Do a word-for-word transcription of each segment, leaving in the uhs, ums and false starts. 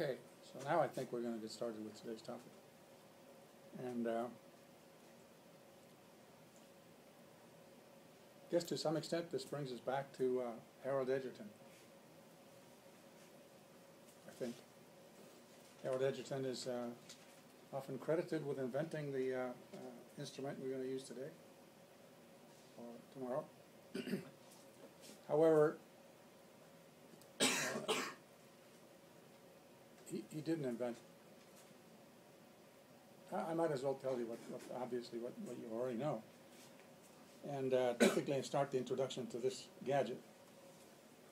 Okay, so now I think we're going to get started with today's topic. And uh, I guess to some extent this brings us back to uh, Harold Edgerton. I think Harold Edgerton is uh, often credited with inventing the uh, uh, instrument we're going to use today or tomorrow. However, uh, he, he didn't invent. I, I might as well tell you what, what obviously what, what you already know. And uh, typically I start the introduction to this gadget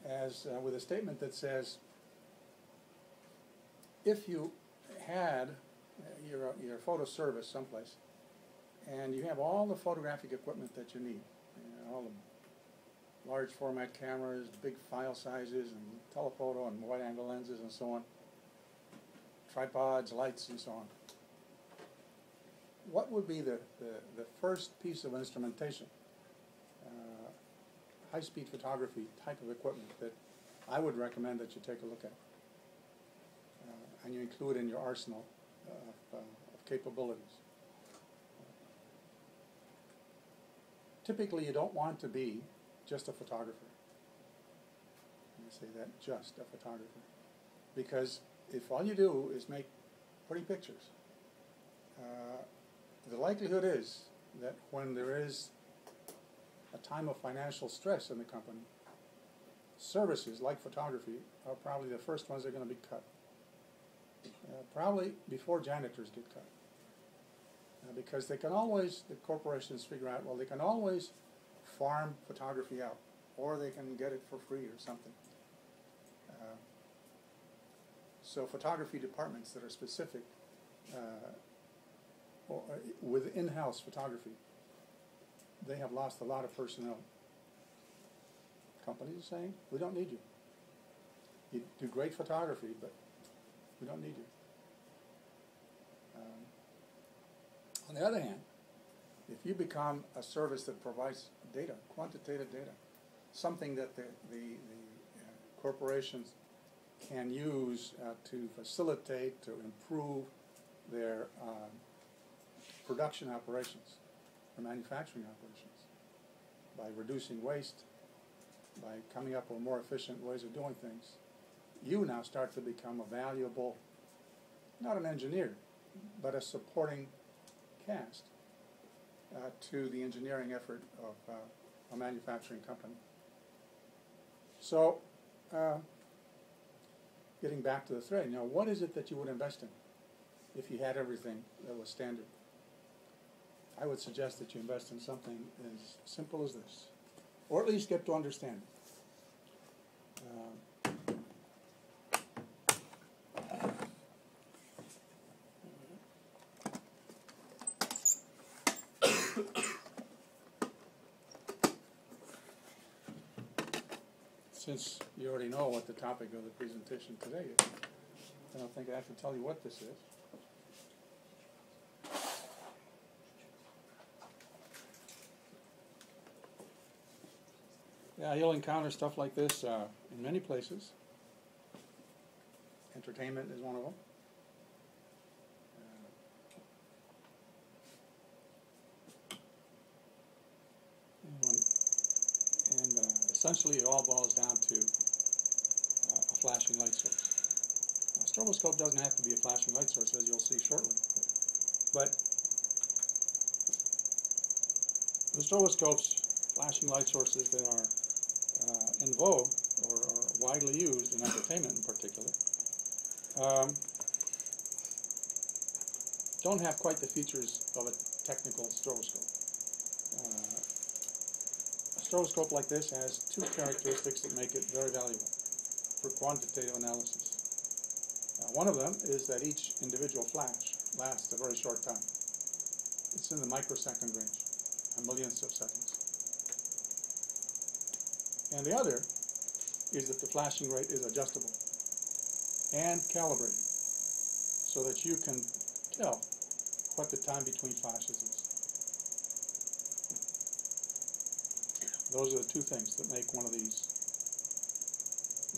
as uh, with a statement that says, if you had your, your photo service someplace, and you have all the photographic equipment that you need, you know, all the large format cameras, big file sizes, and telephoto and wide angle lenses and so on, tripods, lights and so on, what would be the, the, the first piece of instrumentation, uh, high-speed photography type of equipment that I would recommend that you take a look at uh, and you include in your arsenal of, uh, of capabilities? Typically, you don't want to be just a photographer. Let me say that, just a photographer. Because if all you do is make pretty pictures, uh, the likelihood is that when there is a time of financial stress in the company, services like photography are probably the first ones that are going to be cut. Uh, probably before janitors get cut. Uh, because they can always, the corporations figure out, well, they can always farm photography out, or they can get it for free or something. Uh, so photography departments that are specific uh, or with in-house photography, they have lost a lot of personnel. Companies are saying, we don't need you. You do great photography, but we don't need you. Um, on the other hand, if you become a service that provides data, quantitative data, something that the, the, the uh, corporations can use uh, to facilitate, to improve their uh, production operations, or manufacturing operations, by reducing waste, by coming up with more efficient ways of doing things, you now start to become a valuable, not an engineer, but a supporting cast uh, to the engineering effort of uh, a manufacturing company. So, uh, getting back to the thread, you know, what is it that you would invest in if you had everything that was standard? I would suggest that you invest in something as simple as this, or at least get to understand it. Uh, Since you already know what the topic of the presentation today is, I don't think I have to tell you what this is. Yeah, you'll encounter stuff like this uh, in many places. Entertainment is one of them. Essentially, it all boils down to uh, a flashing light source. Now, a stroboscope doesn't have to be a flashing light source, as you'll see shortly. But the stroboscope's flashing light sources that are uh, in vogue, or, or widely used in entertainment in particular, um, don't have quite the features of a technical stroboscope. Uh, A stroboscope like this has two characteristics that make it very valuable for quantitative analysis. Now, one of them is that each individual flash lasts a very short time. It's in the microsecond range, a millionth of seconds. And the other is that the flashing rate is adjustable and calibrated so that you can tell what the time between flashes is. Those are the two things that make one of these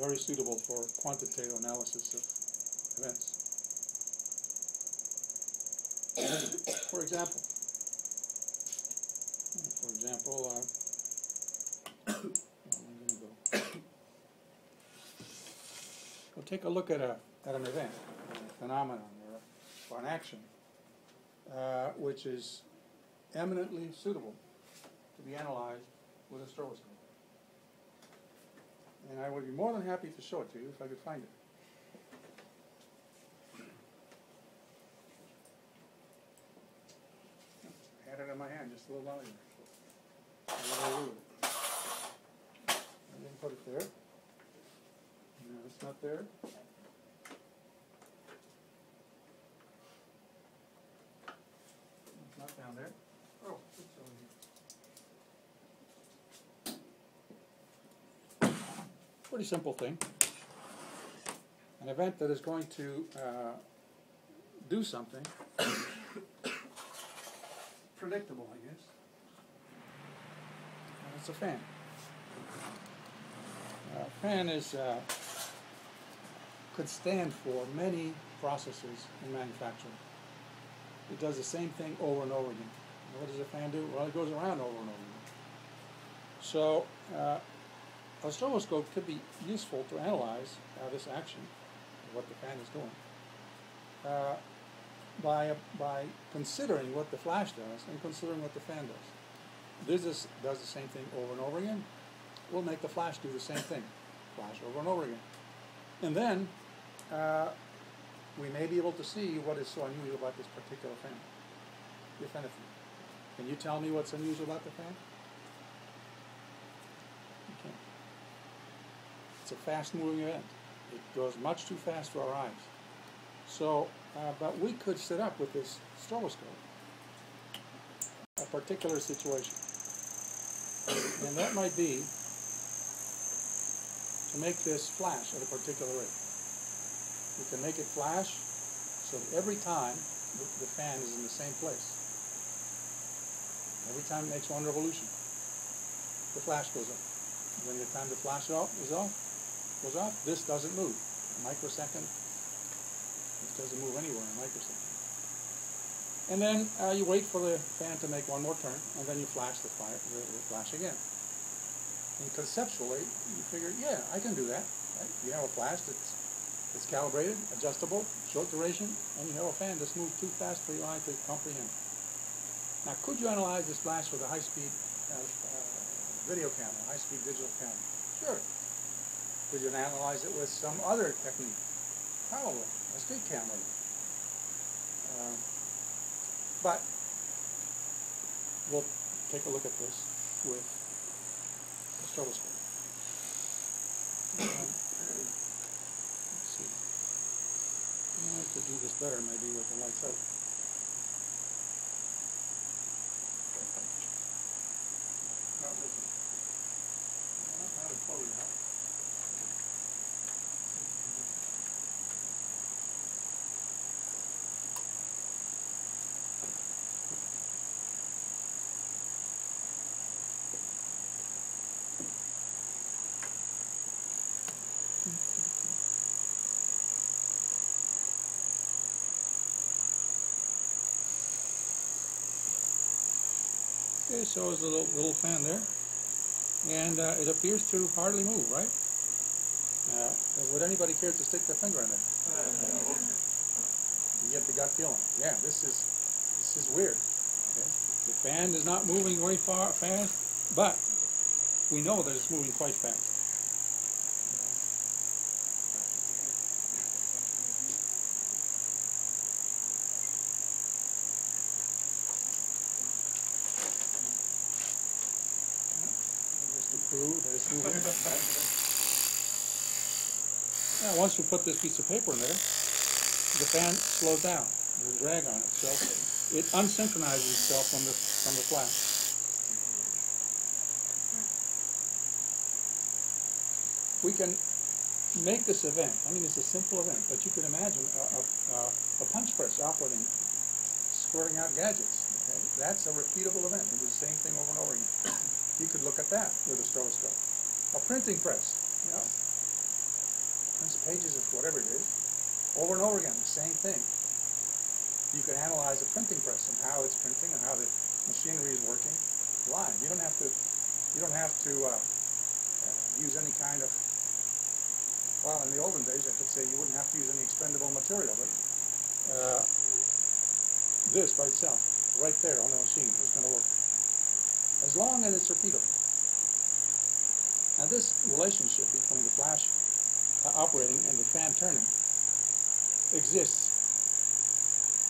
very suitable for quantitative analysis of, of for example, for example, uh, we'll take a look at, a, at an event, a phenomenon, or, or an action, uh, which is eminently suitable to be analyzed with a stroboscope. And I would be more than happy to show it to you if I could find it. I had it in my hand just a little while ago. I didn't put it there. No, it's not there. It's not down there. Oh, it's over here. Pretty simple thing. An event that is going to uh, do something predictable, I guess. And it's a fan. A uh, fan is uh, could stand for many processes in manufacturing. It does the same thing over and over again. And what does a fan do? Well, it goes around over and over again. So uh, a stroboscope could be useful to analyze uh, this action, what the fan is doing, uh, by, by considering what the flash does and considering what the fan does. This is, does the same thing over and over again. We'll make the flash do the same thing, flash over and over again. And then uh, we may be able to see what is so unusual about this particular fan, if anything. Can you tell me what's unusual about the fan? You can't. It's a fast-moving event. It goes much too fast for our eyes. So, uh, but we could set up with this stroboscope a particular situation. And that might be to make this flash at a particular rate. We can make it flash so that every time the, the fan is in the same place. Every time it makes one revolution, the flash goes up. When the time the flash is off, is off, goes off, this doesn't move. A microsecond, this doesn't move anywhere in a microsecond. And then uh, you wait for the fan to make one more turn, and then you flash the, fire, the, the flash again. And conceptually, you figure, yeah, I can do that. Right? You have a flash that's, that's calibrated, adjustable, short duration, and you have a fan that's moved too fast for your eye to comprehend. Now, could you analyze this flash with a high-speed uh, uh, video camera, a high-speed digital camera? Sure. Could you analyze it with some other technique? Probably, a street camera. Uh, But we'll take a look at this with the stroboscope. Um, let's see. I have to do this better maybe with the lights out. Not listen. I don't know how to close it out. Okay, so is the little, little fan there, and uh, it appears to hardly move, right? Uh, would anybody care to stick their finger in there? Uh, you get the gut feeling. Yeah, this is this is weird. Okay? The fan is not moving very far fast, but we know that it's moving quite fast. Now, once you put this piece of paper in there, the fan slows down. There's a drag on it, so it unsynchronizes itself from the from the flash. We can make this event. I mean, it's a simple event, but you can imagine a a, a punch press operating, squirting out gadgets. Okay? That's a repeatable event. It does the same thing over and over again. You could look at that with a stroboscope. A printing press, you know, prints pages of whatever it is, over and over again, the same thing. You can analyze a printing press and how it's printing and how the machinery is working live. You don't have to, you don't have to uh, uh, use any kind of, well, in the olden days, I could say you wouldn't have to use any expendable material, but uh, this by itself, right there on the machine, is going to work, as long as it's repeatable. Now this relationship between the flash uh, operating and the fan turning exists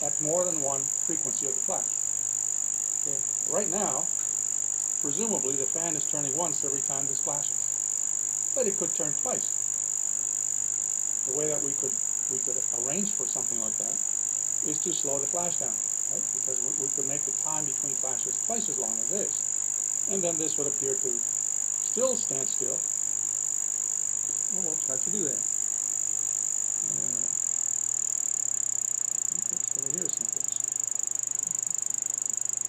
at more than one frequency of the flash. Okay. Right now, presumably the fan is turning once every time this flashes, but it could turn twice. The way that we could we could arrange for something like that is to slow the flash down, right? Because we, we could make the time between flashes twice as long as this, and then this would appear to still stand still. Well, we'll try to do that. Uh, over here someplace.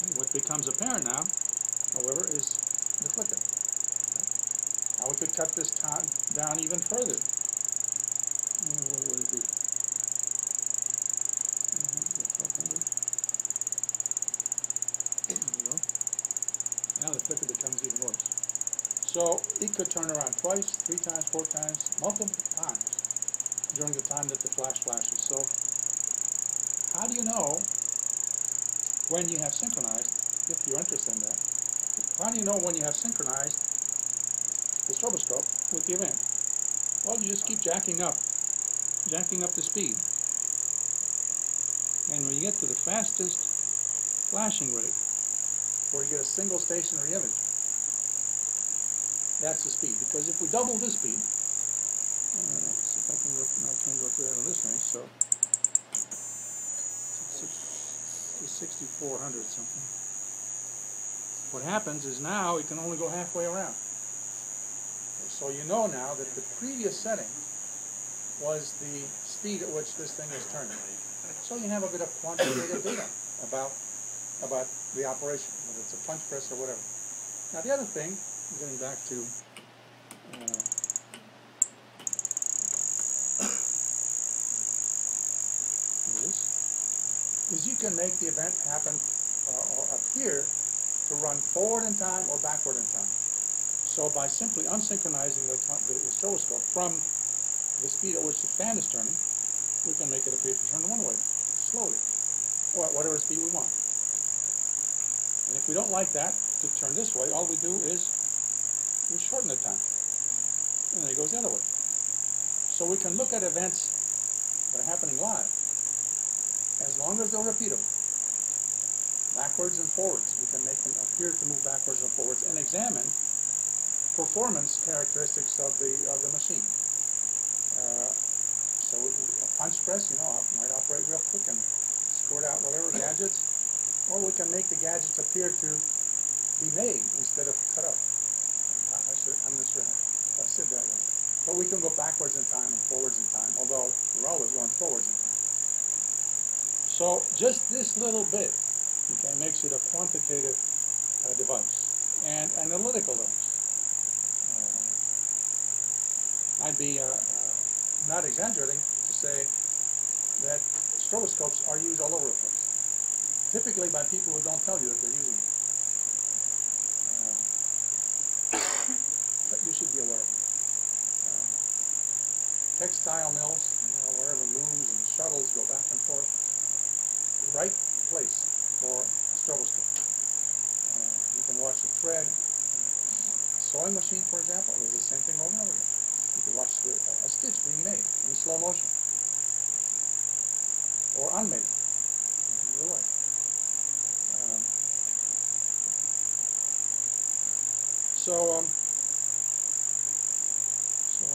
And what becomes apparent now, however, is the flicker. Now we could cut this time down even further. What would it be? Now the flicker becomes even worse. So it could turn around twice, three times, four times, multiple times during the time that the flash flashes. So how do you know when you have synchronized, if you're interested in that, how do you know when you have synchronized the stroboscope with the event? Well, you just keep jacking up, jacking up the speed. And when you get to the fastest flashing rate, where you get a single stationary image, that's the speed. Because if we double this speed, uh, let's see if I can go, no, I can't go through that on this range, so sixty-four hundred something. What happens is now it can only go halfway around. So you know now that the previous setting was the speed at which this thing is turning. So you have a bit of quantitative data about about the operation, whether it's a punch press or whatever. Now the other thing, getting back to uh, is you can make the event happen uh, or appear to run forward in time or backward in time. So by simply unsynchronizing the, the, the stroboscope from the speed at which the fan is turning, we can make it appear to turn one way, slowly, or at whatever speed we want. And if we don't like that to turn this way, all we do is we shorten the time. And then it goes the other way. So we can look at events that are happening live, as long as they're repeatable, backwards and forwards. We can make them appear to move backwards and forwards, and examine performance characteristics of the of the machine. Uh, so a punch press, you know, might operate real quick and squirt out whatever gadgets, or we can make the gadgets appear to be made instead of cut up. I, I should, I'm not sure if I said that way, but we can go backwards in time and forwards in time, although we're always going forwards in time. So just this little bit, okay, makes it a quantitative uh, device, an analytical device. Uh, I'd be uh, uh, not exaggerating to say that stroboscopes are used all over the place, typically by people who don't tell you that they're using them. Uh, but you should be aware of them. Uh, textile mills, you know, wherever looms and shuttles go back and forth. Right place for a stroboscope. Uh, you can watch the thread. A sewing machine, for example, is the same thing over and over again. You can watch the, a stitch being made in slow motion, or unmade. Either way. Um, so, um, so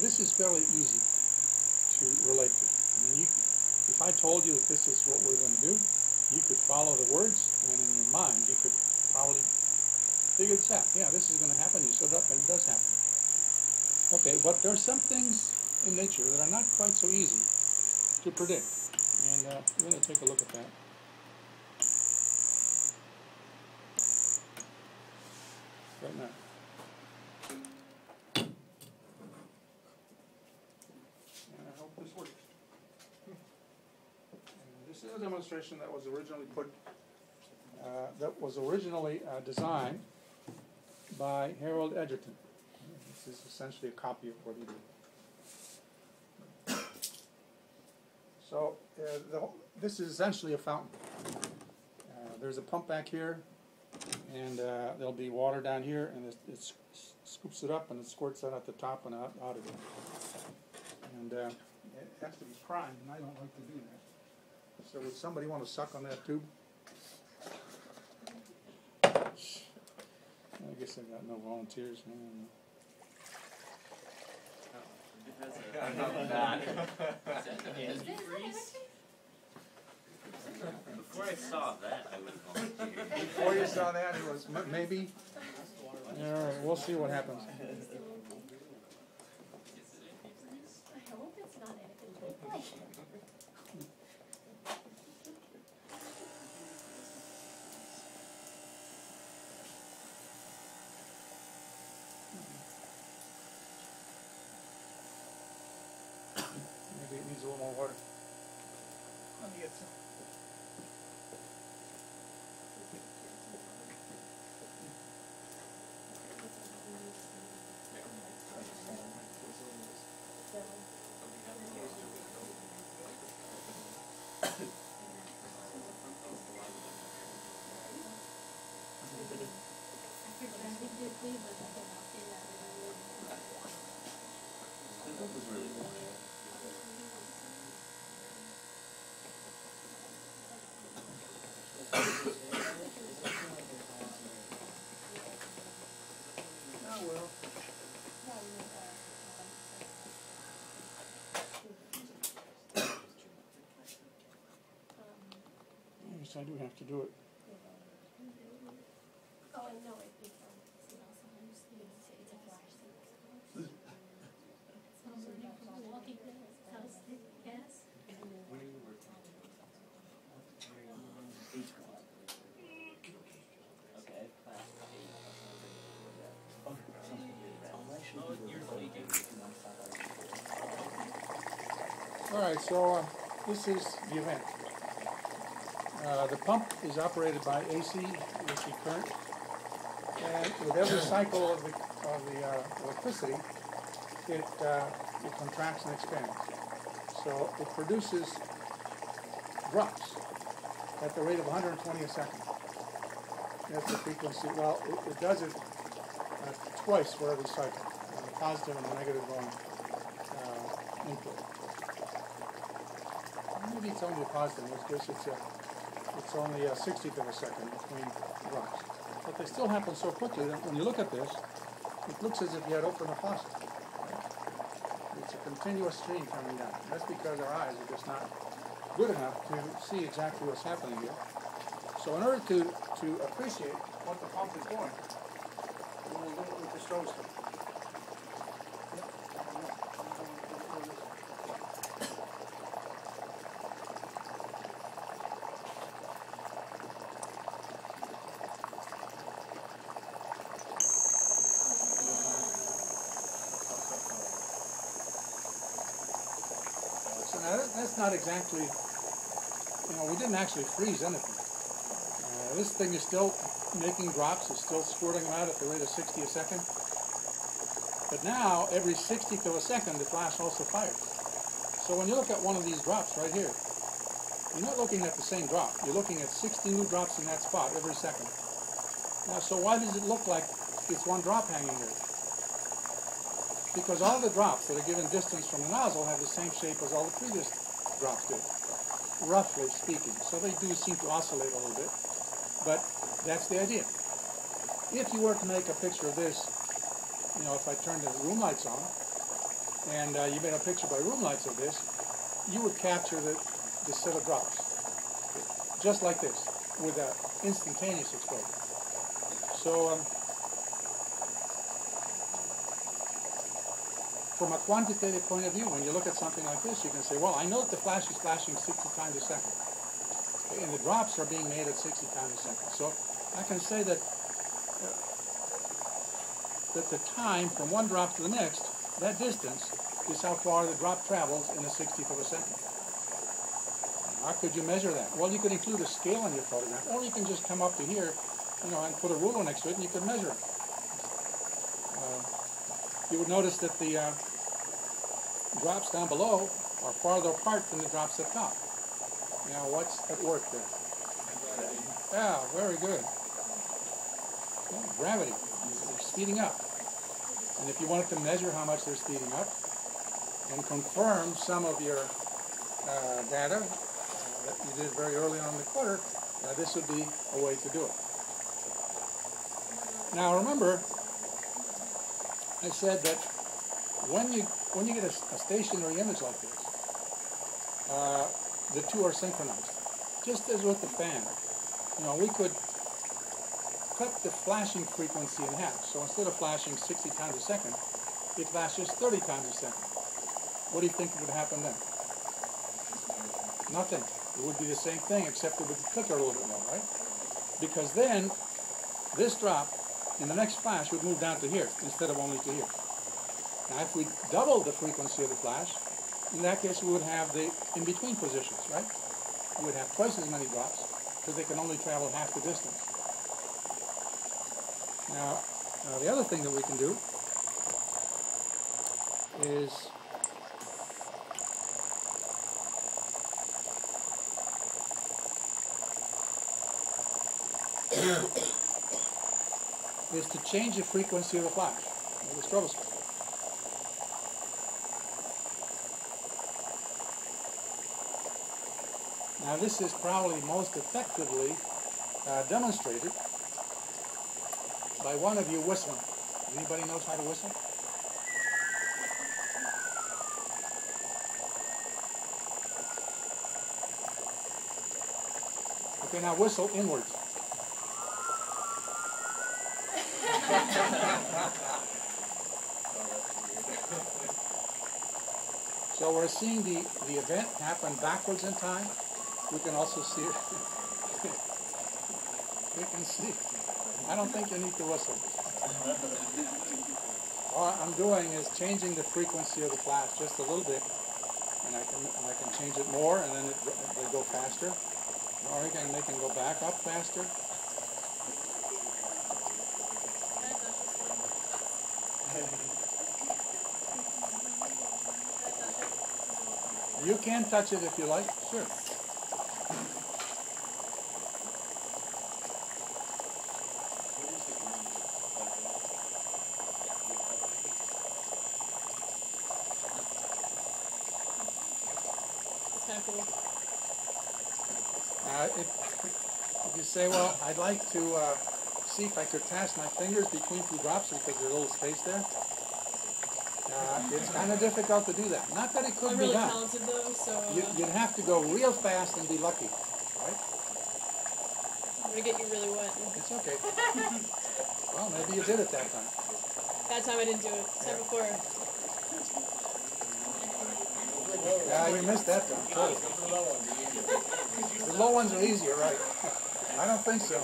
this is fairly easy to relate to. I mean, you. If I told you that this is what we're going to do, you could follow the words, and in your mind, you could probably figure this out. Yeah, this is going to happen. You set it up, and it does happen. Okay, but there are some things in nature that are not quite so easy to predict, and uh, we're going to take a look at that. Right now. I hope this works. This is a demonstration that was originally put, uh, that was originally uh, designed by Harold Edgerton. This is essentially a copy of what he did. So uh, the whole, this is essentially a fountain. Uh, there's a pump back here, and uh, there'll be water down here, and it, it scoops it up and it squirts that at the top and out, out of it. And uh, it has to be primed, and I don't like to do that. So would somebody want to suck on that tube? I guess I've got no volunteers. No, no. Before I saw that, I would volunteer. Before you saw that, it was maybe? All right, we'll see what happens. I hope it's not anything It needs a little more water. Let me get some. That was really good. I do have to do it. Oh, I know it. All right, so uh, this is the event. Uh, the pump is operated by A C, A C current, and with every cycle of the, of the uh, electricity, it, uh, it contracts and expands. So it produces drops at the rate of one hundred twenty a second. That's the frequency. Well, it, it does it uh, twice for every cycle, the positive and the negative on uh, input. Maybe it's only positive, in which case it's a It's only a sixtieth of a second between drops. But they still happen so quickly that when you look at this, it looks as if you had opened a faucet. It's a continuous stream coming down. That's because our eyes are just not good enough to see exactly what's happening here. So in order to, to appreciate what the pump is doing, we will do it with the stroboscope. That's not exactly, you know, we didn't actually freeze anything. Uh, this thing is still making drops, it's still squirting them out at the rate of sixty a second. But now, every sixtieth of a second, the flash also fires. So when you look at one of these drops right here, you're not looking at the same drop. You're looking at sixty new drops in that spot every second. Now, so why does it look like it's one drop hanging here? Because all the drops that are given distance from the nozzle have the same shape as all the previous drops did, roughly speaking. So they do seem to oscillate a little bit, but that's the idea. If you were to make a picture of this, you know, if I turned the room lights on, and uh, you made a picture by room lights of this, you would capture the, the set of drops, just like this, with an instantaneous exposure. So, um, from a quantitative point of view, when you look at something like this, you can say, well, I know that the flash is flashing sixty times a second, and the drops are being made at sixty times a second. So I can say that uh, that the time from one drop to the next, that distance, is how far the drop travels in a sixtieth of a second. How could you measure that? Well, you could include a scale on your photograph, or you can just come up to here, you know, and put a ruler next to it, and you could measure it. Uh, you would notice that the uh, drops down below are farther apart than the drops up top. Now, what's at work there? Yeah, very good. Okay, gravity. They're speeding up. And if you wanted to measure how much they're speeding up and confirm some of your uh, data uh, that you did very early on in the quarter, uh, this would be a way to do it. Now, remember, I said that when you when you get a, a stationary image like this, uh, the two are synchronized, just as with the fan. You know, we could cut the flashing frequency in half. So instead of flashing sixty times a second, it flashes thirty times a second. What do you think would happen then? Nothing. It would be the same thing, except it would flicker a little bit more, right? Because then this drop in the next flash would move down to here instead of only to here. Now, if we double the frequency of the flash, in that case we would have the in-between positions, right? We would have twice as many drops because they can only travel half the distance. Now, uh, the other thing that we can do is is to change the frequency of the flash, of the stroboscope. Now, this is probably most effectively uh, demonstrated by one of you whistling. Anybody knows how to whistle? Okay, now whistle inwards. So we're seeing the, the event happen backwards in time. We can also see it. We can see it. I don't think you need to whistle. All I'm doing is changing the frequency of the flash just a little bit, and I can, and I can change it more, and then it, they go faster, or again they can go back up faster. You can touch it if you like, sure. Uh, if, if you say, well, I'd like to uh, see if I could pass my fingers between two drops because there's a little space there, uh, it's kind of difficult to do that. Not that it couldn't be done. I'm really talented though, so... Uh, you, you'd have to go real fast and be lucky, right? I'm going to get you really wet. It's okay. Well, maybe you did it that time. That time I didn't do it. It's not before. Yeah, we missed that one. Too. The low ones are easier, right? I don't think so.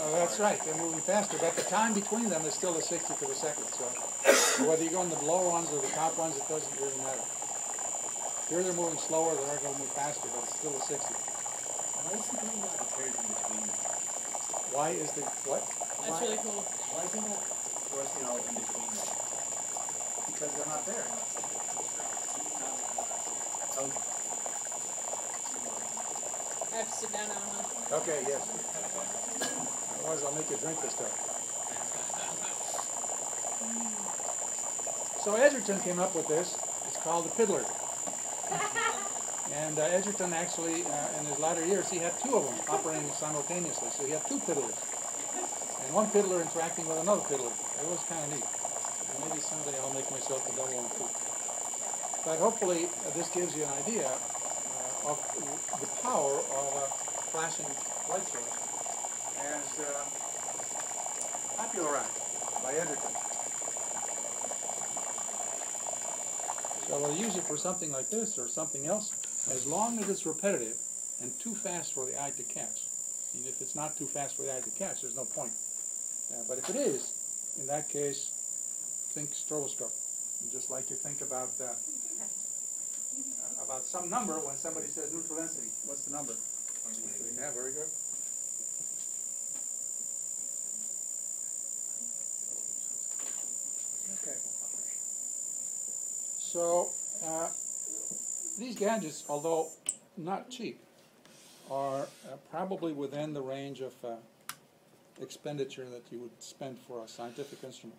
Oh, that's right. They're moving faster, but the time between them is still a sixtieth of a second. So whether you go in the lower ones or the top ones, it doesn't really matter. Here they're moving slower; they are going to move faster, but it's still a sixtieth. Why is he doing that compared to between them? Why is the what? That's why, really cool. Why is he not forcing all in between them? Because they're not there. Okay. I have to sit down now, huh? Okay, yes. Otherwise, I'll make you drink this stuff. So Edgerton came up with this. It's called the Piddler. And uh, Edgerton actually, uh, in his latter years, he had two of them operating simultaneously. So he had two piddlers. And one piddler interacting with another piddler. It was kind of neat. And maybe someday I'll make myself a double one too. But hopefully uh, this gives you an idea uh, of the power of a flashing light source as uh, popularized by Edgerton. So we'll use it for something like this or something else, as long as it's repetitive and too fast for the eye to catch. And if it's not too fast for the eye to catch, there's no point. Uh, but if it is, in that case, think stroboscope. And just like you think about uh, about some number when somebody says neutral density, what's the number? Yeah, very good. Okay. So uh, these gadgets, although not cheap, are uh, probably within the range of uh, expenditure that you would spend for a scientific instrument.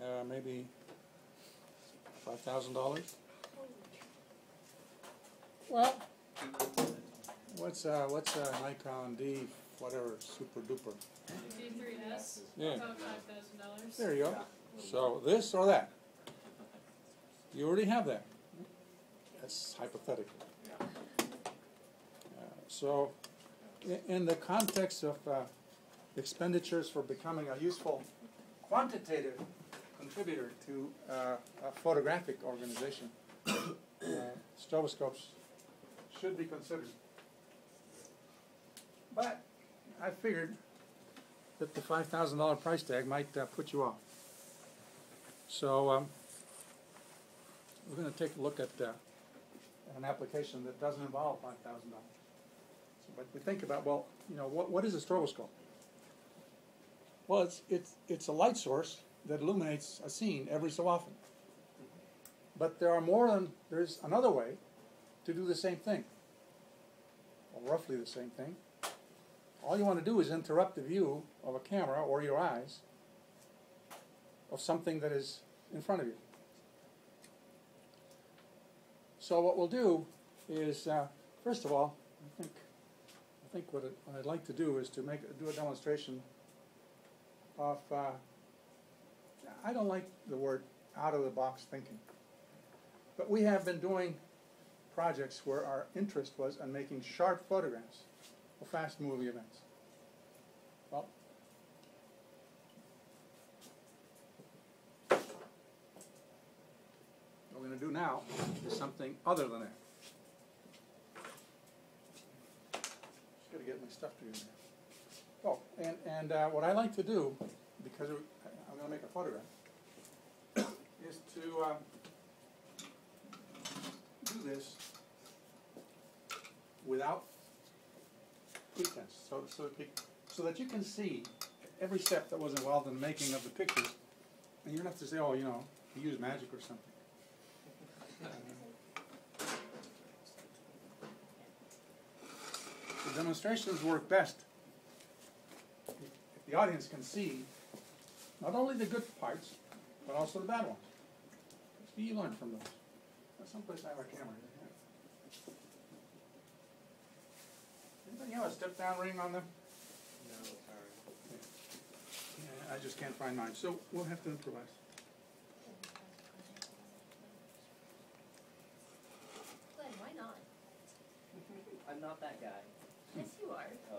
Uh, maybe five thousand dollars. Well, what's uh, what's a Nikon D whatever super duper? D three S. Yeah. About five thousand dollars. There you go. So this or that. You already have that. That's hypothetical. Uh, so, in the context of uh, expenditures for becoming a useful quantitative contributor to uh, a photographic organization, uh, stroboscopes should be considered. But I figured that the five thousand dollar price tag might uh, put you off. So um, we're going to take a look at uh, an application that doesn't involve five thousand dollars. So, but we think about, well, you know, what, what is a stroboscope? Well, it's, it's, it's a light source that illuminates a scene every so often. But there are more than, there's another way to do the same thing, or roughly the same thing. All you want to do is interrupt the view of a camera or your eyes of something that is in front of you. So what we'll do is, uh, first of all, I think, I think what, it, what I'd like to do is to make do a demonstration of, uh, I don't like the word out-of-the-box thinking, but we have been doing projects where our interest was on making sharp photographs of fast-moving events. Well, what we're going to do now is something other than that. Just got to get my stuff to you there. Oh, and, and uh, what I like to do, because I'm going to make a photograph, is to um, do this without pretense, so, so, so that you can see every step that was involved in the making of the pictures, and you don't have to say, oh, you know, you use magic or something. The demonstrations work best if the audience can see not only the good parts, but also the bad ones. You learn from those. That's someplace I have a camera. Anybody have a step-down ring on them? No, sorry. Yeah. Yeah, I just can't find mine, so we'll have to improvise. Glenn, why not? I'm not that guy. Yes, you are. Oh.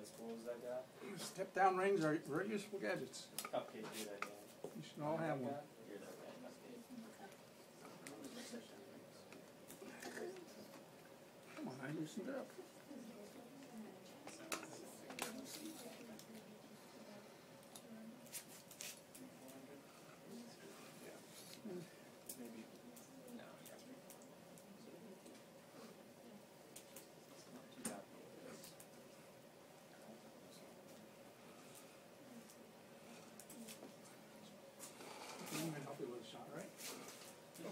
As cool as that guy. Step-down rings are very useful gadgets. Okay, do that guy. You should all have one. Come on, I loosened it up.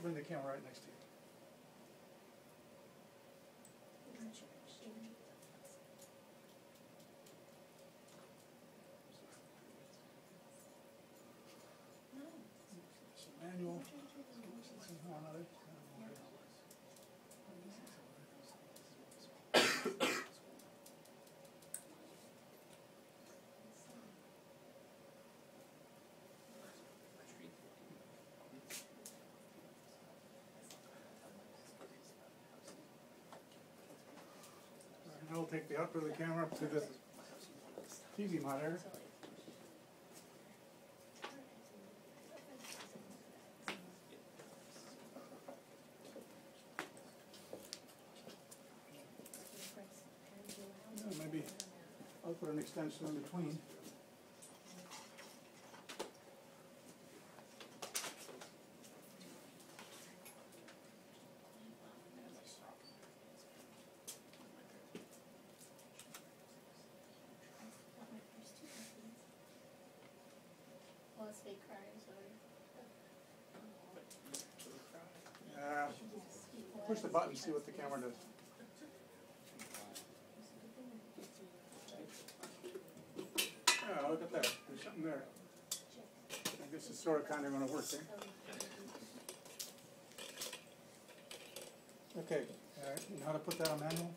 Bring the camera right next to you. It's a manual. I'll take the output of the camera up to the T V monitor. Yeah, maybe I'll put an extension in between. Push the button, see what the camera does. Yeah, look at that. There's something there. I guess it's sort of kind of going to work there. Eh? Okay. Uh, you know how to put that on manual? Yep.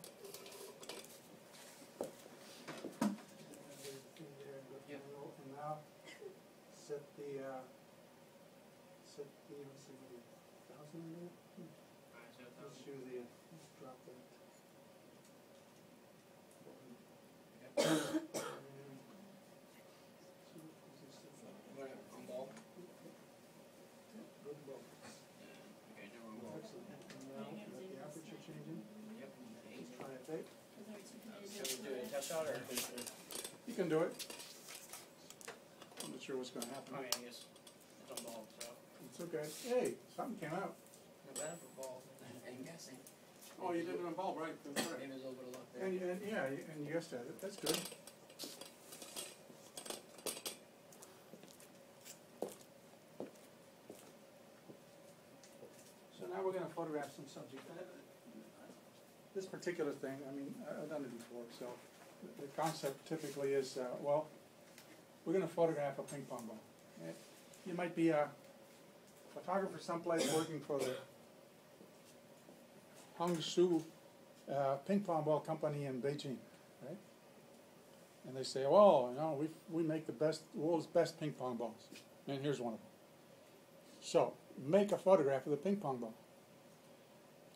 And now set the uh, set the let's see, thousand in there. Hmm. Let's do the, let's drop that. On ball? Good ball. Okay, number one. Excellent. And now, let the aperture change in. Yep. Let's try it big. Should we do a test shot or? You can do it. I'm not sure what's going to happen. I mean, I guess it's on ball, so. It's okay. Hey, something came out. I'm guessing. Oh, you did it on ball, right? That's right. Maybe there's a little bit of luck there. And, and, yeah, and you guessed at it. That's good. So now we're going to photograph some subject. This particular thing, I mean, I've done it before, so the concept typically is, uh, well, we're going to photograph a ping pong ball. You might be a photographer someplace working for the Hangzhou uh, Ping Pong Ball Company in Beijing, right? And they say, "Oh, you know, we we make the best world's best ping pong balls, and here's one of them." So make a photograph of the ping pong ball.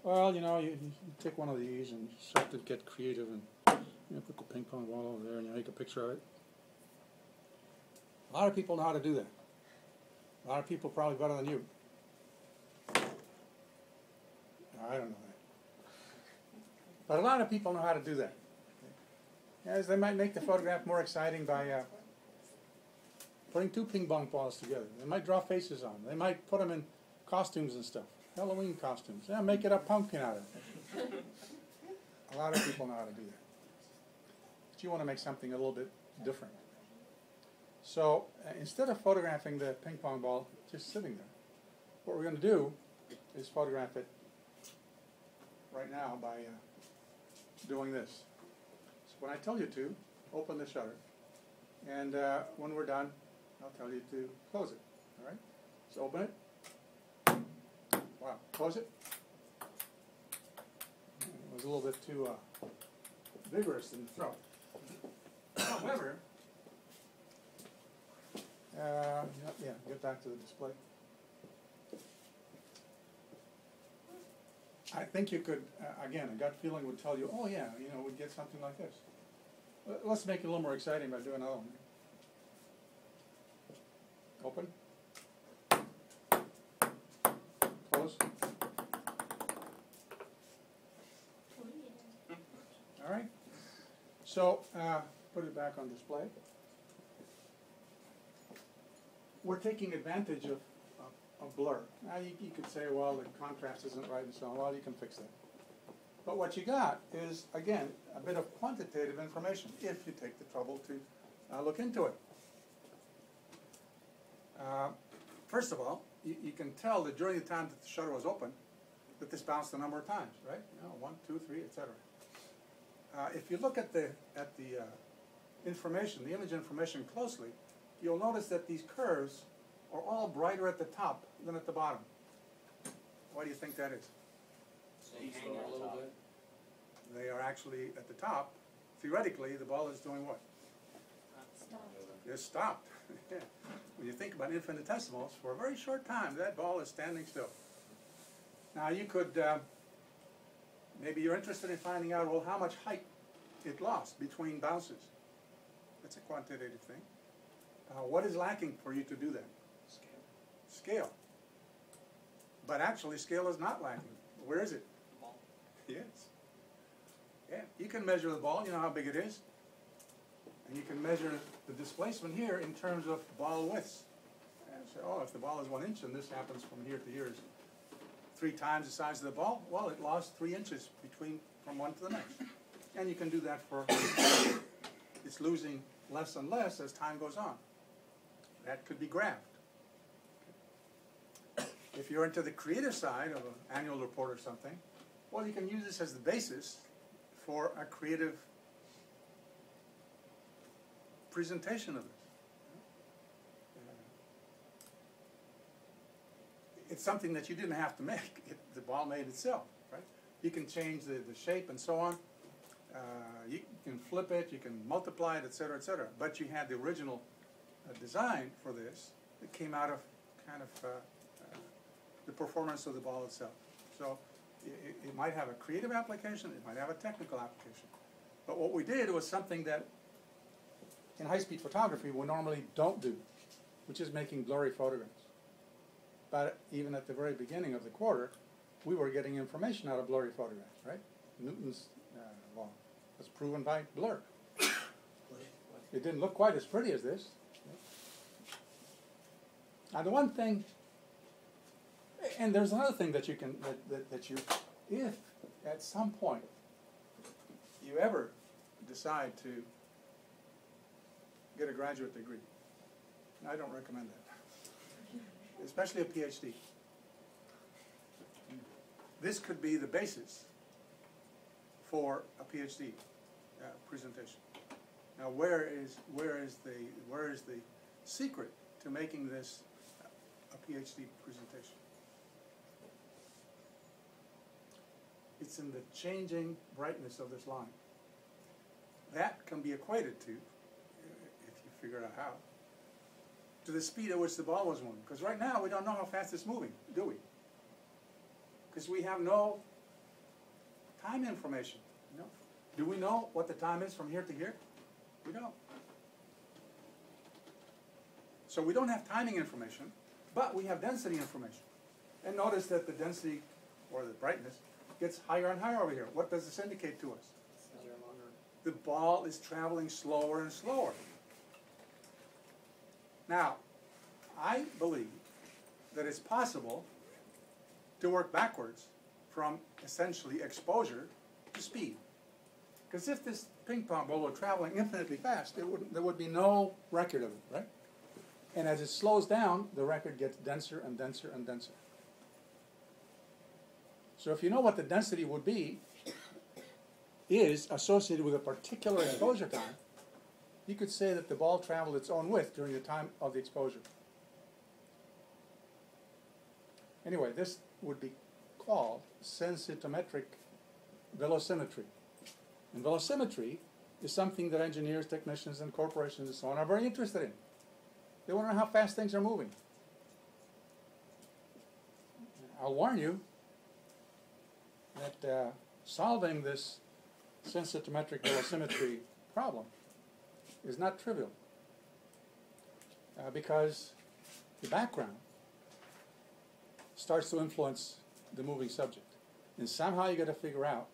Well, you know, you, you take one of these and start to get creative, and you know, put the ping pong ball over there, and you make a picture of it. A lot of people know how to do that. A lot of people probably better than you. I don't know that. But a lot of people know how to do that. As they might make the photograph more exciting by uh, putting two ping pong balls together. They might draw faces on them. They might put them in costumes and stuff. Halloween costumes. Yeah, make it a pumpkin out of it. A lot of people know how to do that. But you want to make something a little bit different. So uh, instead of photographing the ping pong ball just sitting there, what we're going to do is photograph it right now by uh, doing this. So when I tell you to, open the shutter, and uh, when we're done, I'll tell you to close it. All right? So open it. Wow. Close it. It was a little bit too uh, vigorous in the throw. However. Uh, yeah, get back to the display. I think you could, uh, again, a gut feeling would tell you, oh yeah, you know, we'd get something like this. Let's make it a little more exciting by doing another one. Open. Close. All right. So, uh, put it back on display. We're taking advantage of a blur. Now you, you could say, well, the contrast isn't right and so on. Well, you can fix that. But what you got is, again, a bit of quantitative information if you take the trouble to uh, look into it. Uh, first of all, you, you can tell that during the time that the shutter was open that this bounced a number of times, right? You know, one, two, three, et cetera. Uh, if you look at the, at the uh, information, the image information closely, you'll notice that these curves are all brighter at the top than at the bottom. Why do you think that is? So they hang a little bit. They are actually at the top. Theoretically, the ball is doing what? Stopped. It's stopped. Yeah. When you think about infinitesimals, for a very short time, that ball is standing still. Now, you could, uh, maybe you're interested in finding out, well, how much height it lost between bounces. That's a quantitative thing. Uh, what is lacking for you to do that? Scale. Scale. But actually, scale is not lacking. Where is it? The ball. Yes. Yeah. You can measure the ball. You know how big it is. And you can measure the displacement here in terms of ball widths. And say, oh, if the ball is one inch and this happens from here to here is three times the size of the ball, well, it lost three inches between from one to the next. And you can do that for, it's losing less and less as time goes on. That could be grabbed. If you're into the creative side of an annual report or something, well, you can use this as the basis for a creative presentation of it. It's something that you didn't have to make. It, the ball made itself, right? You can change the, the shape and so on. Uh, you can flip it, you can multiply it, et cetera, et cetera. But you had the original uh, design for this that came out of kind of uh, uh, the performance of the ball itself. So it, it might have a creative application, it might have a technical application. But what we did was something that in high-speed photography we normally don't do, which is making blurry photographs. But even at the very beginning of the quarter, we were getting information out of blurry photographs, right? Newton's uh, law was proven by blur. It didn't look quite as pretty as this. Now the one thing, and there's another thing that you can, that, that, that you, if at some point you ever decide to get a graduate degree, I don't recommend that. Especially a PhD. This could be the basis for a PhD uh, presentation. Now, where is where is the where is the secret to making this a PhD presentation? It's in the changing brightness of this line. That can be equated to, if you figure out how, to the speed at which the ball was moving. Because right now, we don't know how fast it's moving, do we? Because we have no time information. You know? Do we know what the time is from here to here? We don't. So we don't have timing information, but we have density information. And notice that the density, or the brightness, gets higher and higher over here. What does this indicate to us? The ball is traveling slower and slower. Now, I believe that it's possible to work backwards from essentially exposure to speed. Because if this ping pong ball were traveling infinitely fast, it wouldn't, there would be no record of it, right? And as it slows down, the record gets denser and denser and denser. So if you know what the density would be, is associated with a particular exposure time, you could say that the ball traveled its own width during the time of the exposure. Anyway, this would be called sensitometric velocimetry. And velocimetry is something that engineers, technicians, and corporations and so on are very interested in. They want to know how fast things are moving. I'll warn you that uh, solving this sensitometric velocimetry problem is not trivial, uh, because the background starts to influence the moving subject, and somehow you got to figure out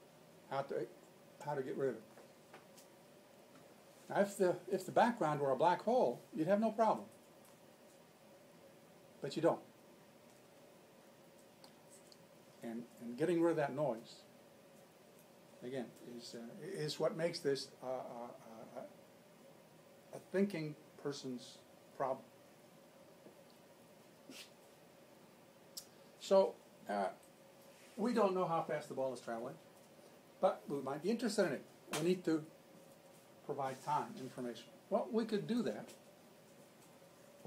how to how to get rid of it. Now, if the if the background were a black hole, you'd have no problem, but you don't. And and getting rid of that noise again is uh, is what makes this Uh, uh, uh, a thinking person's problem. So uh, we don't know how fast the ball is traveling, but we might be interested in it. We need to provide time information. Well, we could do that.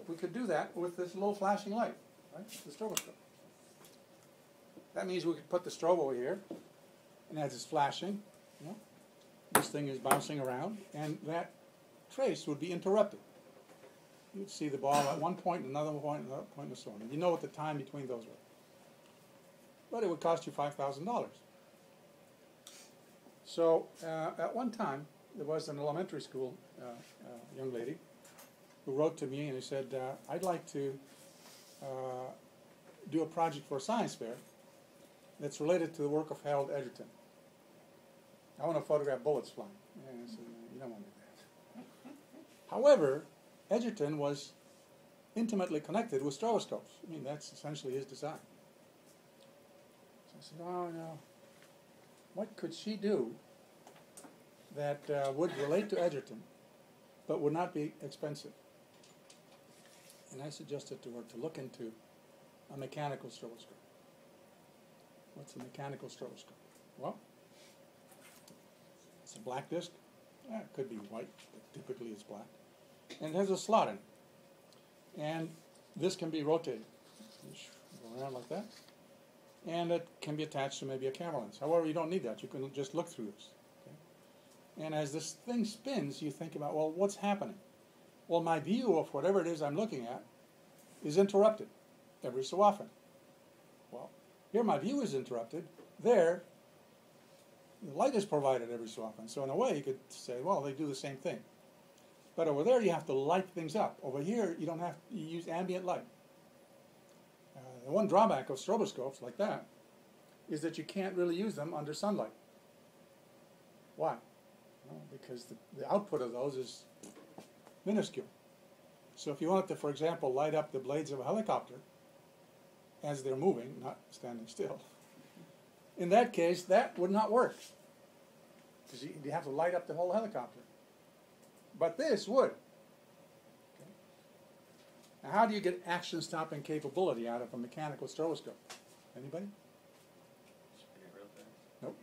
We could do that with this little flashing light, right? The stroboscope. That means we could put the strobe over here, and as it's flashing, you know, this thing is bouncing around, and that trace would be interrupted. You'd see the ball at one point, another point, another point, and so on. You know what the time between those were. But it would cost you five thousand dollars. So uh, at one time, there was an elementary school uh, uh, young lady who wrote to me and who said, uh, I'd like to uh, do a project for a science fair that's related to the work of Harold Edgerton. I want to photograph bullets flying. And I said, you don't want to do that. However, Edgerton was intimately connected with stroboscopes. I mean, that's essentially his design. So I said, oh, no. What could she do that uh, would relate to Edgerton but would not be expensive? And I suggested to her to look into a mechanical stroboscope. What's a mechanical stroboscope? Well, it's a black disc. Yeah, it could be white, but typically it's black. And it has a slot in it. And this can be rotated. Go around like that. And it can be attached to maybe a camera lens. However, you don't need that. You can just look through this. Okay? And as this thing spins, you think about, well, what's happening? Well, my view of whatever it is I'm looking at is interrupted every so often. Well, here my view is interrupted. There, the light is provided every so often. So in a way, you could say, well, they do the same thing. But over there, you have to light things up. Over here, you don't have to use ambient light. Uh, the one drawback of stroboscopes like that is that you can't really use them under sunlight. Why? Well, because the, the output of those is minuscule. So if you wanted to, for example, light up the blades of a helicopter as they're moving, not standing still, in that case, that would not work. Because you, you have to light up the whole helicopter. But this would. Okay. Now, how do you get action-stopping capability out of a mechanical stroboscope? Anybody? Spinning it real fast. Nope.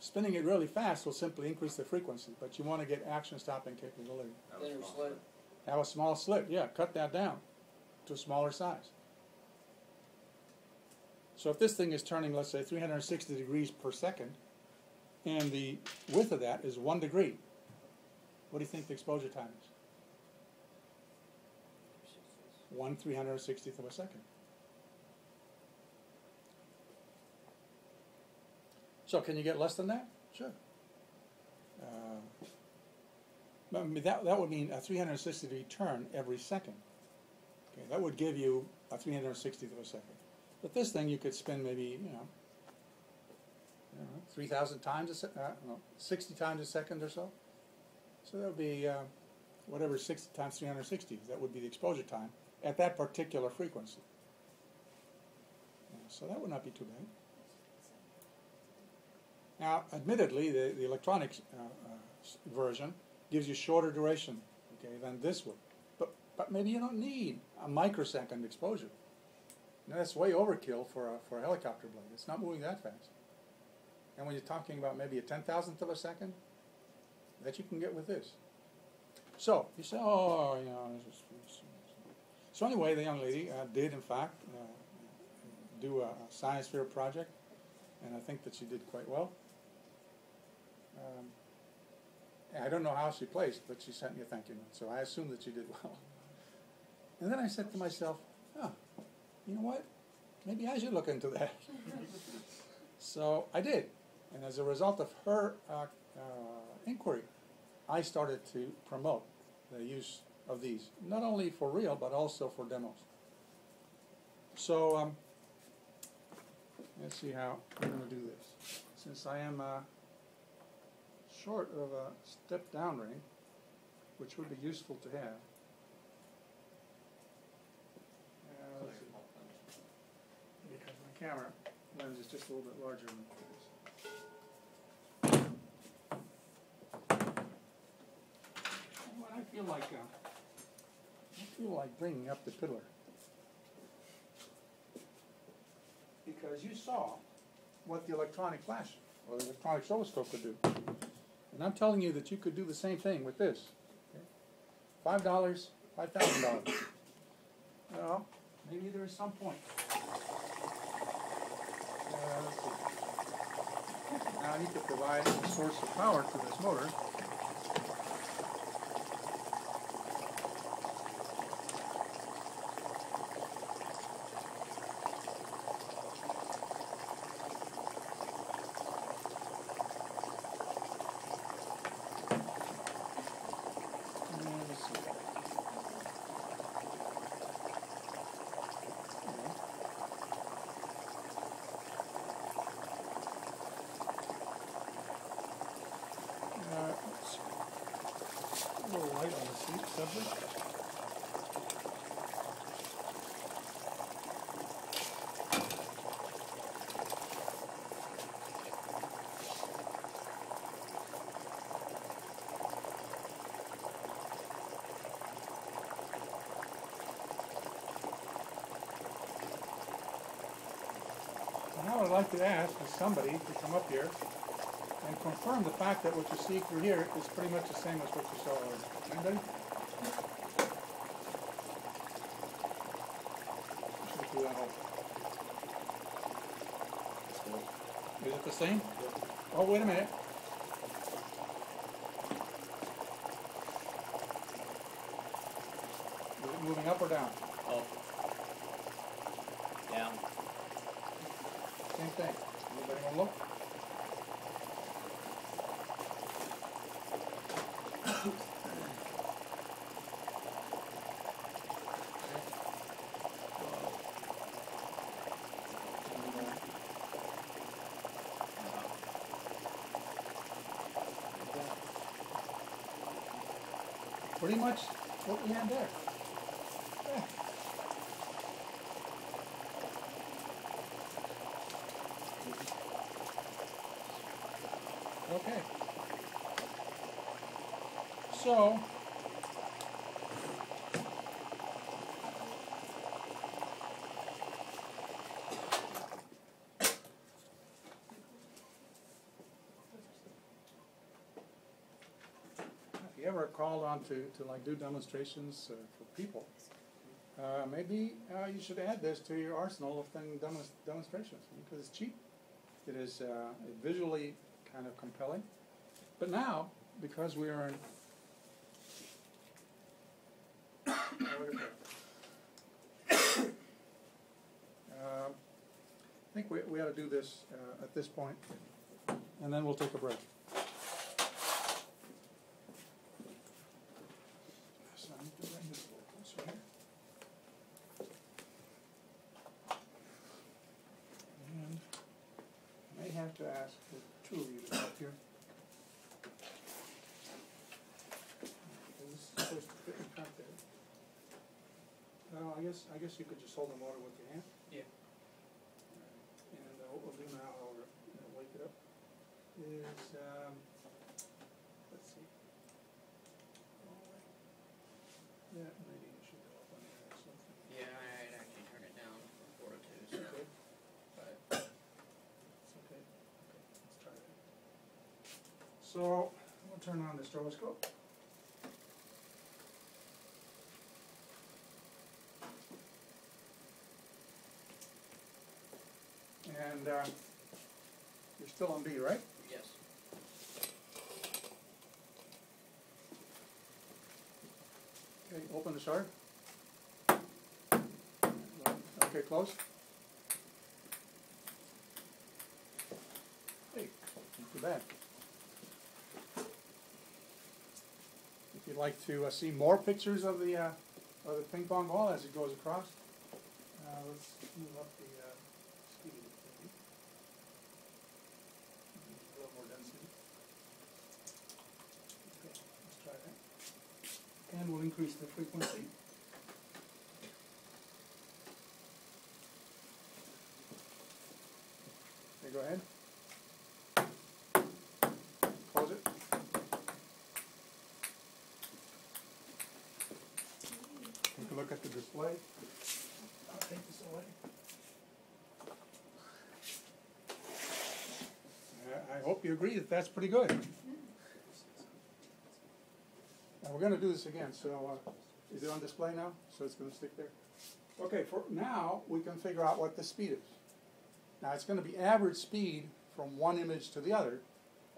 Spinning it really fast will simply increase the frequency, but you want to get action-stopping capability. Thinner slit. Have a small slit, yeah. Cut that down to a smaller size. So if this thing is turning, let's say, three hundred sixty degrees per second, and the width of that is one degree, what do you think the exposure time is? One three hundred sixtieth of a second. So can you get less than that? Sure. Uh, that, that would mean a three hundred sixty degree turn every second. Okay, that would give you a three hundred sixtieth of a second. But this thing you could spin maybe, you know, I don't know, three thousand times a second, uh, no, sixty times a second or so. So that would be uh, whatever sixty times three hundred sixty, that would be the exposure time at that particular frequency. Yeah, so that would not be too bad. Now, admittedly, the, the electronic uh, uh, version gives you shorter duration, okay, than this would. But, but maybe you don't need a microsecond exposure. Now, that's way overkill for a, for a helicopter blade. It's not moving that fast. And when you're talking about maybe a ten thousandth of a second, that you can get with this. So you say, oh, you know. This is, this is. So anyway, the young lady uh, did, in fact, uh, do a, a science fair project, and I think that she did quite well. Um, I don't know how she placed, but she sent me a thank you note, so I assume that she did well. And then I said to myself, oh, you know what? Maybe I should look into that. So I did, and as a result of her Uh, uh, inquiry, I started to promote the use of these, not only for real, but also for demos. So, um, let's see how I'm going to do this. Since I am uh, short of a step-down ring, which would be useful to have. Uh, let's see. Because my camera lens is just a little bit larger than this. I feel like uh, I feel like bringing up the fiddler, because you saw what the electronic flash or the electronic stroboscope could do, and I'm telling you that you could do the same thing with this. Okay. Five dollars, five thousand dollars. Well, maybe there is some point. Uh, let's see. Now I need to provide a source of power to this motor. light on the sleep subject. Now I'd like to ask somebody to come up here and confirm the fact that what you see through here is pretty much the same as what you saw earlier. Anybody? Is it the same? Oh, wait a minute. Is it moving up or down? Up. Down. Same thing. Anybody want to look? Pretty much what we had there. Yeah. Okay. So, ever called on to, to like do demonstrations uh, for people, uh, maybe uh, you should add this to your arsenal of thing demonst demonstrations because it's cheap. It is uh, visually kind of compelling. But now, because we are in uh, I think we, we ought to do this uh, at this point, and then we'll take a break. I guess you could just hold the water with your hand. Yeah. Right. And uh, what we'll do now, I'll you know, wake it up, is, um, let's see. Yeah, maybe you should go up on there or something. Yeah, I'd actually turn it down for four oh two. So okay. But it's okay. Okay, let's try that. So, we'll turn on the stroboscope. And uh, you're still on B, right? Yes. Okay, open the shard. Okay, close. Hey, not too bad. If you'd like to uh, see more pictures of the uh, of the ping pong ball as it goes across, uh, let's move up the. Uh, And we'll increase the frequency. Okay, go ahead. Close it. Take a look at the display. I'll take this away. I hope you agree that that's pretty good. We're going to do this again, so uh, is it on display now? So it's going to stick there. Okay, for now we can figure out what the speed is. Now it's going to be average speed from one image to the other,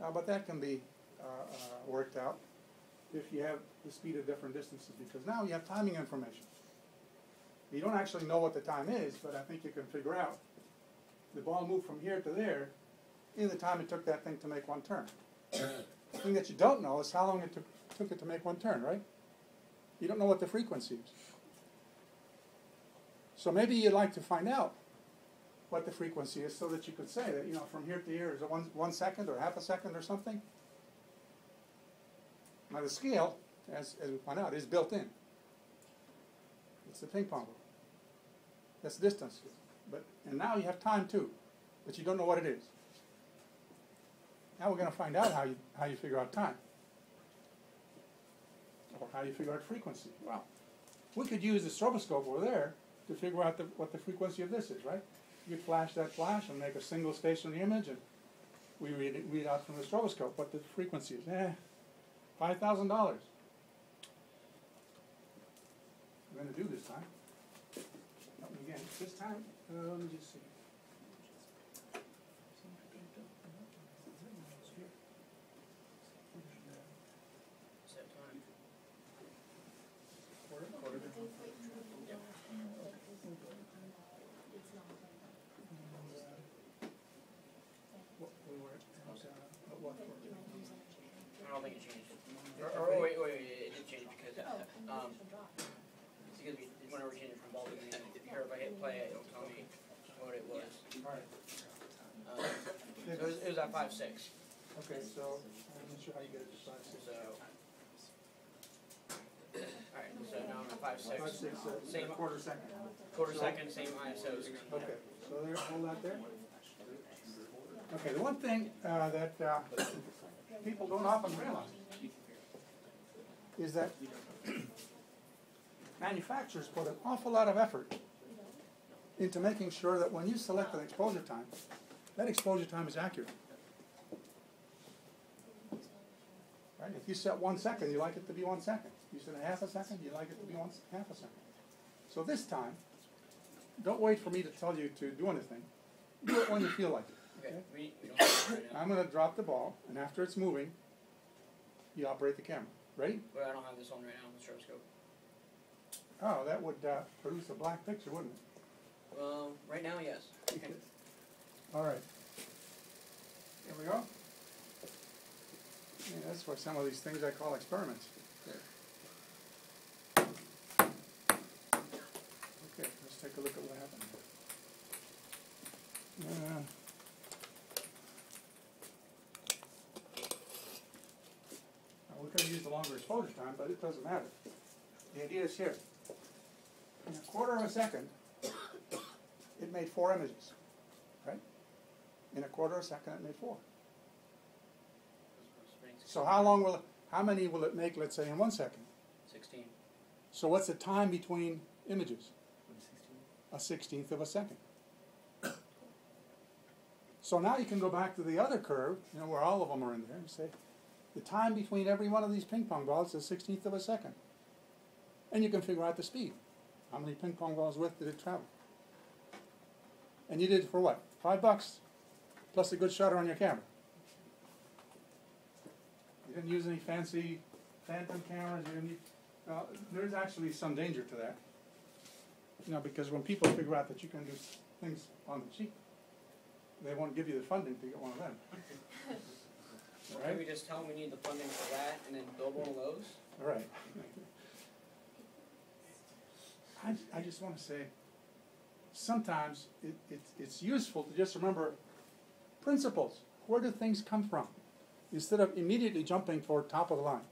uh, but that can be uh, uh, worked out if you have the speed of different distances, because now you have timing information. You don't actually know what the time is, but I think you can figure out the ball moved from here to there in the time it took that thing to make one turn. The thing that you don't know is how long it took took it to make one turn, right? You don't know what the frequency is. So maybe you'd like to find out what the frequency is so that you could say that, you know, from here to here is it one, one second or half a second or something? Now the scale as, as we point out, is built in. It's the ping pong ball. That's distance. But, and now you have time too, but you don't know what it is. Now we're going to find out how you, how you figure out time, or how you figure out frequency. Well, we could use the stroboscope over there to figure out the, what the frequency of this is, right? You flash that flash and make a single stationary image, and we read, it, read out from the stroboscope what the frequency is. Eh, five thousand dollars. We're going to do this time. Help me again. This time, uh, let me just see. I don't think it changed. Or, or, oh, wait, wait, wait, it did change because uh, um, it's because we whenever we changed it from ball to hand, here if I hit play, it'll tell me what it was. All right. Um, so it was, it was at five six. Okay, so I'm not sure how you get it to five six. So, all right, so now I'm at five six. Five six. Uh, same quarter second. Quarter so, second, same I S Os. Okay, so there, hold that there. Okay, the one thing uh, that uh, people don't often realize is that manufacturers put an awful lot of effort into making sure that when you select an exposure time, that exposure time is accurate. Right? If you set one second, you like it to be one second. You set a half a second, you like it to be one half a second. So this time, don't wait for me to tell you to do anything. Do it when you feel like it. Okay. We, we don't have it right now. I'm going to drop the ball, and after it's moving, you operate the camera. Ready? Well, I don't have this on right now on the stroboscope. Oh, that would uh, produce a black picture, wouldn't it? Well, right now, yes. Okay. All right. Here we go. Yeah, that's where some of these things I call experiments. There. Okay, let's take a look at what happened here. Uh, We could have used a longer exposure time, but it doesn't matter. The idea is here. In a quarter of a second, it made four images, right? In a quarter of a second, it made four. So how long will it, how many will it make, let's say, in one second? Sixteen. So what's the time between images? A sixteenth of a second. So now you can go back to the other curve, you know, where all of them are in there, and say, the time between every one of these ping pong balls is a sixteenth of a second. And you can figure out the speed. How many ping pong balls width did it travel? And you did it for what? Five bucks plus a good shutter on your camera. You didn't use any fancy phantom cameras. You didn't use, uh, there's actually some danger to that. You know, because when people figure out that you can do things on the cheap, they won't give you the funding to get one of them. Well, right. Can we just tell them we need the funding for that and then double those? All right. I, I just want to say, sometimes it, it, it's useful to just remember principles. Where do things come from? Instead of immediately jumping for top of the line.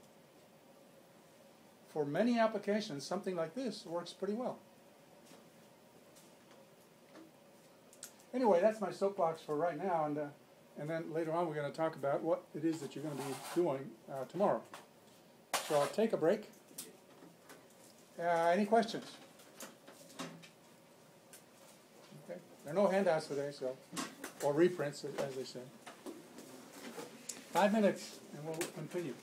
For many applications, something like this works pretty well. Anyway, that's my soapbox for right now. And. Uh, And then later on we're going to talk about what it is that you're going to be doing uh, tomorrow. So I'll take a break. Uh, any questions? Okay. There are no handouts today, so, or reprints as they say. Five minutes and we'll continue.